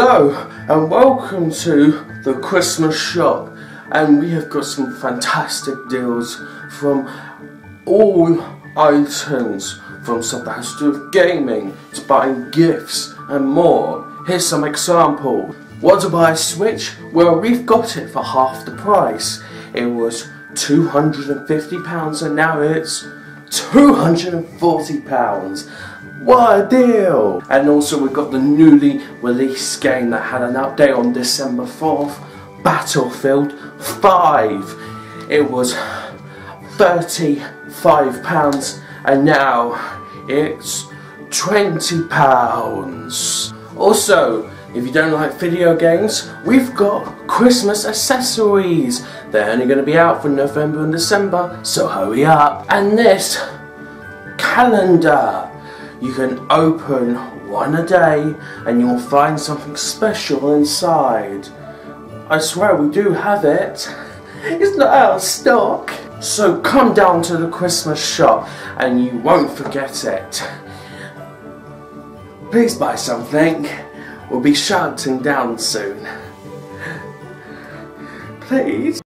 Hello and welcome to the Christmas shop, and we have got some fantastic deals from all items, from stuff that has to do with gaming to buying gifts and more. Here's some example. Want to buy a Switch? Well, we've got it for half the price. It was £250 and now it's £240. What a deal! And also we've got the newly released game that had an update on December 4th, Battlefield 5. It was £35 and now it's £20. Also, if you don't like video games, we've got Christmas accessories. They're only going to be out for November and December, so hurry up. And this calendar, you can open one a day and you'll find something special inside. I swear we do have it. It's not out of stock. So come down to the Christmas shop and you won't forget it. Please buy something. We'll be shouting down soon. Please.